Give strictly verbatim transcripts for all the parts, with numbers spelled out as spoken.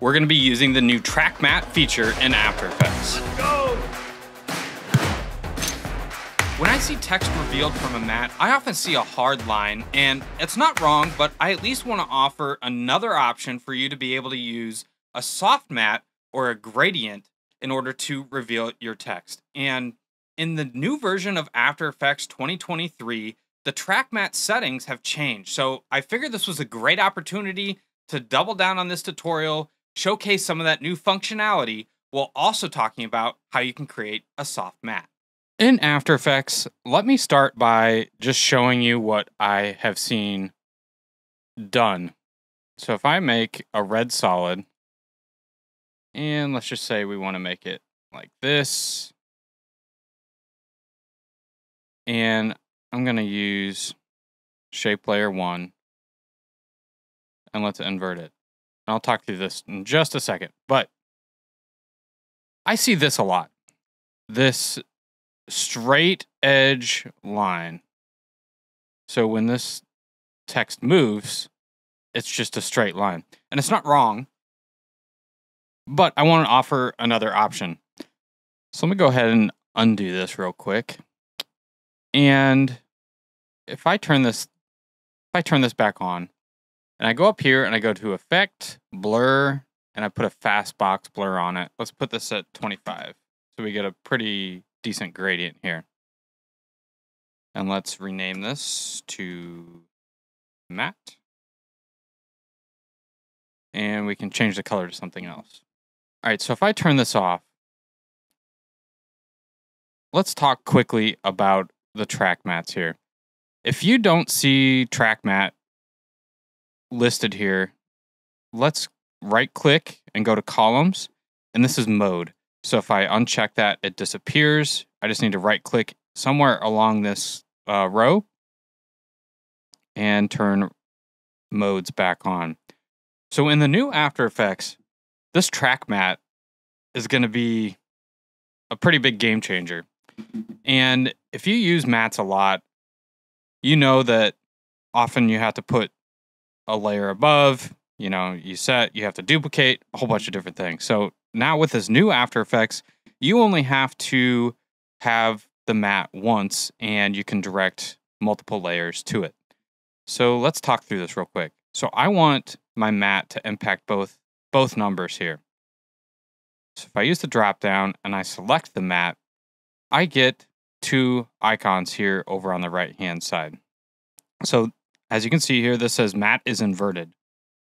We're going to be using the new track matte feature in After Effects. Let's go! When I see text revealed from a matte, I often see a hard line, and it's not wrong, but I at least want to offer another option for you to be able to use a soft matte or a gradient in order to reveal your text. And in the new version of After Effects twenty twenty-three, the track matte settings have changed. So I figured this was a great opportunity to double down on this tutorial, showcase some of that new functionality, while also talking about how you can create a soft matte. In After Effects, let me start by just showing you what I have seen done. So if I make a red solid, and let's just say we want to make it like this, and I'm going to use shape layer one, and let's invert it. And I'll talk through this in just a second, but I see this a lot. This straight edge line. So when this text moves, it's just a straight line. And it's not wrong, but I want to offer another option. So let me go ahead and undo this real quick. And if I turn this, if I turn this back on, and I go up here and I go to Effect, Blur, and I put a fast box blur on it. Let's put this at twenty-five. So we get a pretty decent gradient here. And let's rename this to matte. And we can change the color to something else. All right, so if I turn this off, let's talk quickly about the track mattes here. If you don't see track matte listed here, let's right click and go to columns, and this is mode. So if I uncheck that, it disappears. I just need to right click somewhere along this uh, row and turn modes back on. So in the new After Effects, this track matte is going to be a pretty big game changer. And if you use mattes a lot, you know that often you have to put a layer above, you know, you set, you have to duplicate, a whole bunch of different things. So now with this new After Effects, you only have to have the matte once and you can direct multiple layers to it. So let's talk through this real quick. So I want my matte to impact both, both numbers here. So if I use the drop down and I select the matte, I get two icons here over on the right hand side. So as you can see here, this says matte is inverted.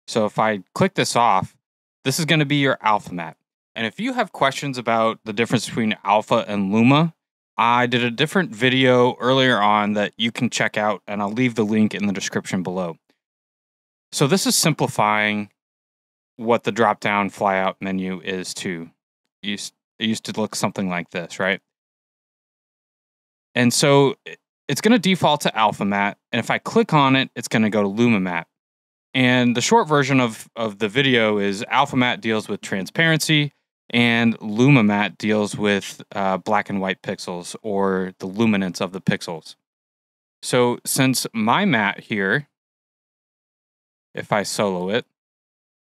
So if I click this off, this is going to be your alpha matte. And if you have questions about the difference between alpha and luma, I did a different video earlier on that you can check out, and I'll leave the link in the description below. So this is simplifying what the drop-down flyout menu is to. It used to look something like this, right? And so it's going to default to alpha matte, and if I click on it, it's going to go to luma matte. And the short version of, of the video is alpha matte deals with transparency and luma matte deals with uh, black and white pixels, or the luminance of the pixels. So since my matte here, if I solo it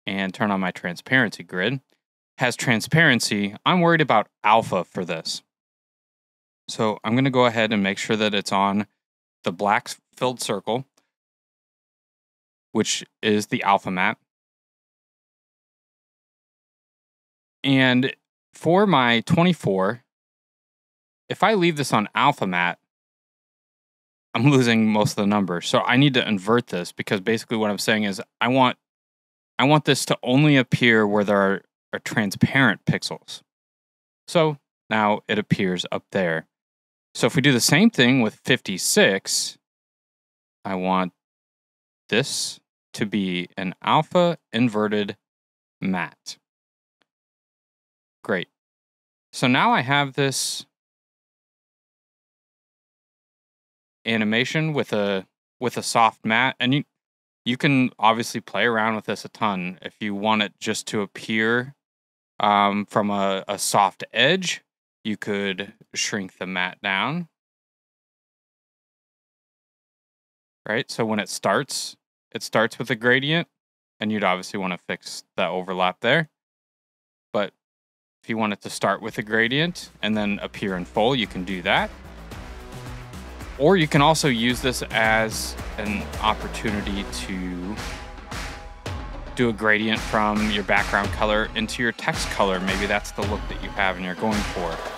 and turn on my transparency grid, has transparency, I'm worried about alpha for this. So I'm going to go ahead and make sure that it's on the black filled circle, which is the alpha matte. And for my twenty-four, if I leave this on alpha matte, I'm losing most of the numbers. So I need to invert this, because basically what I'm saying is I want, I want this to only appear where there are, are transparent pixels. So now it appears up there. So if we do the same thing with fifty-six, I want this to be an alpha inverted matte. Great. So now I have this animation with a with a soft matte, and you you can obviously play around with this a ton if you want it just to appear um, from a, a soft edge. You could shrink the matte down. Right, so when it starts, it starts with a gradient, and you'd obviously want to fix that overlap there. But if you want it to start with a gradient and then appear in full, you can do that. Or you can also use this as an opportunity to do a gradient from your background color into your text color. Maybe that's the look that you have and you're going for.